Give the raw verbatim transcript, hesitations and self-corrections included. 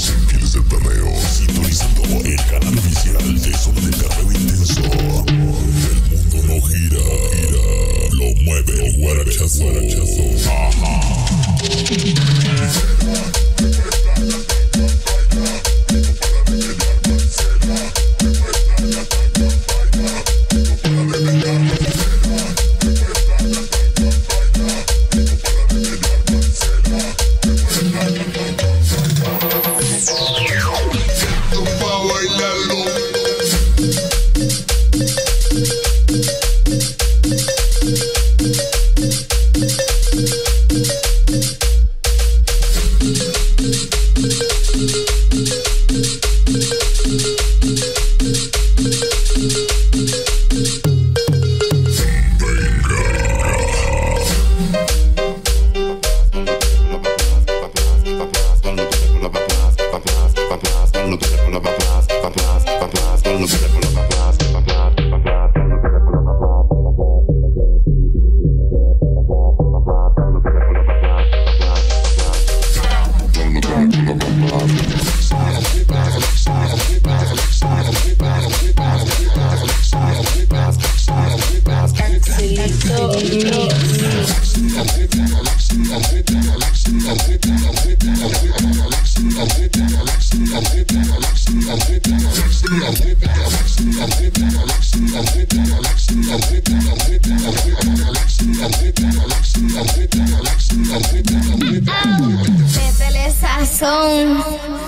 Los Infieles del Perreo, sintonizando el canal oficial de Zona De Perreo Intenzo. El mundo no gira, gira, lo mueve el guarachazo. Pétale sazón.